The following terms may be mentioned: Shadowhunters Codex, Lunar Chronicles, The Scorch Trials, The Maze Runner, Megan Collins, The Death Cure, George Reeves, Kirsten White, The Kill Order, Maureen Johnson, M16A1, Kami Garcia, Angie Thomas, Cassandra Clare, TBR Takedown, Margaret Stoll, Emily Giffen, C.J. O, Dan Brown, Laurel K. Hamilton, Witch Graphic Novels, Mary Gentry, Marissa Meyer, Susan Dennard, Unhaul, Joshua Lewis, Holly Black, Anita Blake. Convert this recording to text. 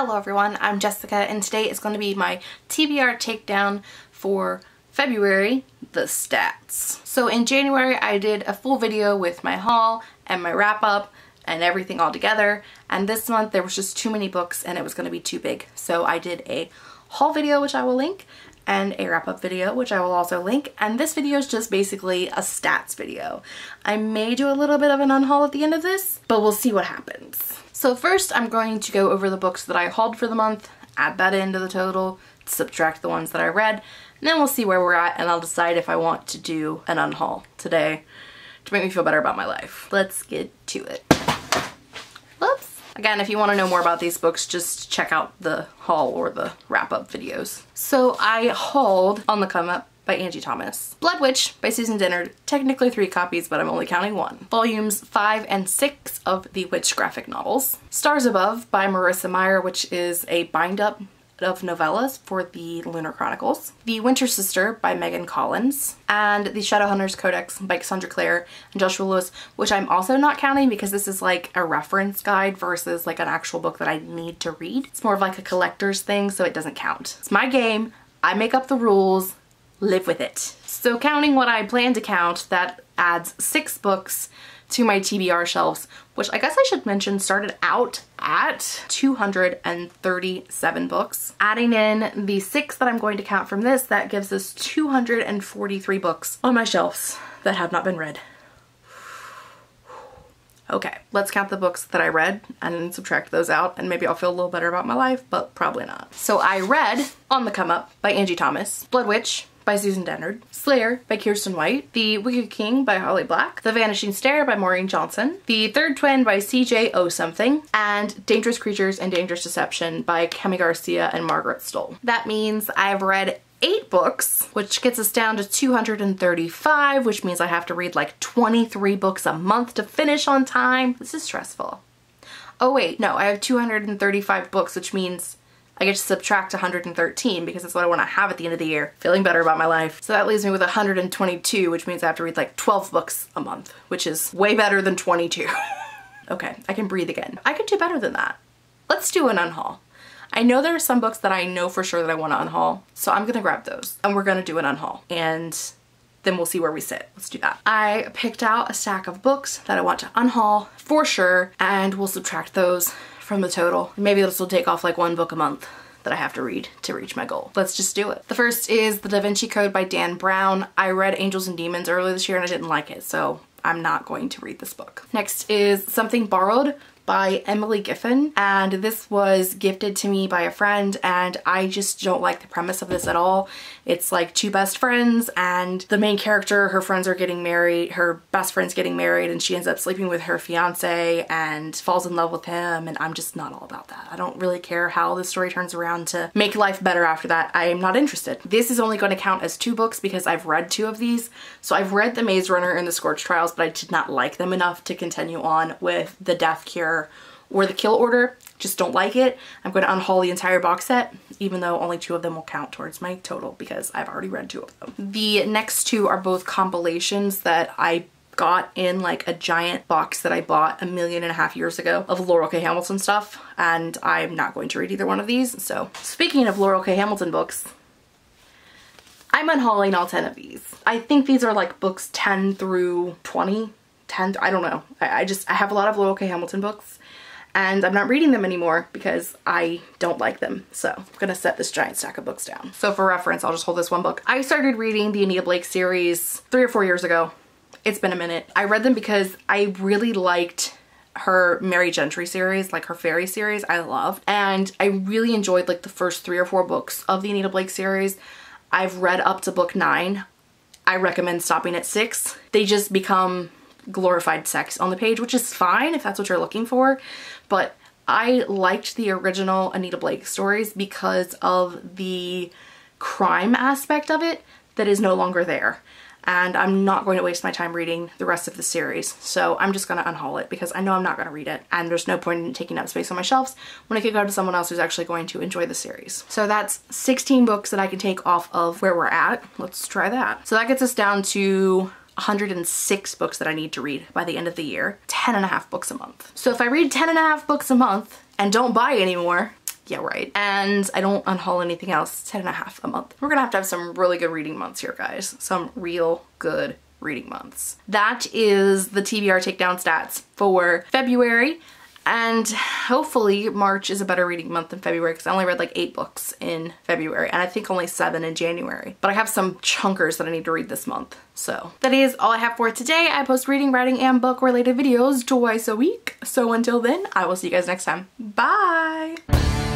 Hello everyone, I'm Jessica and today is going to be my TBR Takedown for February, the stats. So in January I did a full video with my haul and my wrap up and everything all together, and this month there was just too many books and it was going to be too big. So I did a haul video which I will link and a wrap up video which I will also link, and this video is just basically a stats video. I may do a little bit of an unhaul at the end of this, but we'll see what happens. So first I'm going to go over the books that I hauled for the month, add that into the total, subtract the ones that I read, and then we'll see where we're at and I'll decide if I want to do an unhaul today to make me feel better about my life. Let's get to it. Whoops. Again, if you want to know more about these books, just check out the haul or the wrap-up videos. So I hauled On the Come Up by Angie Thomas. Blood Witch by Susan Dennard, technically 3 copies, but I'm only counting 1. Volumes 5 and 6 of the Witch Graphic Novels. Stars Above by Marissa Meyer, which is a bind-up of novellas for the Lunar Chronicles. The Winter Sister by Megan Collins. And the Shadowhunters Codex by Cassandra Clare and Joshua Lewis, which I'm also not counting because this is like a reference guide versus like an actual book that I need to read. It's more of like a collector's thing, so it doesn't count. It's my game. I make up the rules. Live with it. So counting what I plan to count, that adds 6 books to my TBR shelves, which I guess I should mention started out at 237 books. Adding in the 6 that I'm going to count from this, that gives us 243 books on my shelves that have not been read. Okay, let's count the books that I read and subtract those out, and maybe I'll feel a little better about my life, but probably not. So I read On the Come Up by Angie Thomas, Blood Witch by Susan Dennard, Slayer by Kirsten White, The Wicked King by Holly Black, The Vanishing Stair by Maureen Johnson, The Third Twin by C.J. O something, and Dangerous Creatures and Dangerous Deception by Kami Garcia and Margaret Stoll. That means I've read 8 books, which gets us down to 235, which means I have to read like 23 books a month to finish on time. This is stressful. Oh wait, no, I have 235 books, which means I get to subtract 113 because that's what I want to have at the end of the year. Feeling better about my life. So that leaves me with 122, which means I have to read like 12 books a month, which is way better than 22. Okay, I can breathe again. I could do better than that. Let's do an unhaul. I know there are some books that I know for sure that I want to unhaul, so I'm gonna grab those and we're gonna do an unhaul and then we'll see where we sit. Let's do that. I picked out a stack of books that I want to unhaul for sure, and we'll subtract those from the total. Maybe this will take off like 1 book a month that I have to read to reach my goal. Let's just do it. The first is The Da Vinci Code by Dan Brown. I read Angels and Demons earlier this year and I didn't like it, so I'm not going to read this book. Next is Something Borrowed by Emily Giffen, and this was gifted to me by a friend, and I just don't like the premise of this at all. It's like 2 best friends and the main character, her friends are getting married, her best friend's getting married, and she ends up sleeping with her fiance and falls in love with him, and I'm just not all about that. I don't really care how the story turns around to make life better after that. I am not interested. This is only going to count as 2 books because I've read 2 of these. So I've read The Maze Runner and The Scorch Trials, but I did not like them enough to continue on with The Death Cure or The Kill Order. Just don't like it. I'm going to unhaul the entire box set, even though only 2 of them will count towards my total because I've already read 2 of them. The next 2 are both compilations that I got in like a giant box that I bought 1.5 million years ago of Laurel K. Hamilton stuff, and I'm not going to read either one of these. So speaking of Laurel K. Hamilton books, I'm unhauling all 10 of these. I think these are like books 10 through 20. 10, I don't know. I have a lot of Laurel K. Hamilton books and I'm not reading them anymore because I don't like them. So I'm gonna set this giant stack of books down. So for reference, I'll just hold this one book. I started reading the Anita Blake series 3 or 4 years ago. It's been a minute. I read them because I really liked her Mary Gentry series, like her fairy series I love. And I really enjoyed like the first 3 or 4 books of the Anita Blake series. I've read up to book 9. I recommend stopping at 6. They just become glorified sex on the page, which is fine if that's what you're looking for, but I liked the original Anita Blake stories because of the crime aspect of it that is no longer there, and I'm not going to waste my time reading the rest of the series, so I'm just going to unhaul it because I know I'm not going to read it and there's no point in taking up space on my shelves when I could go to someone else who's actually going to enjoy the series. So that's 16 books that I can take off of where we're at. Let's try that. So that gets us down to 106 books that I need to read by the end of the year, 10.5 books a month. So if I read 10.5 books a month and don't buy anymore, yeah, right. And I don't unhaul anything else. 10.5 a month. We're gonna have to have some really good reading months here, guys. Some real good reading months. That is the TBR Takedown stats for February. And hopefully March is a better reading month than February, because I only read like 8 books in February, and I think only 7 in January. But I have some chunkers that I need to read this month. So that is all I have for today. I post reading, writing, and book related videos twice a week. So until then, I will see you guys next time. Bye!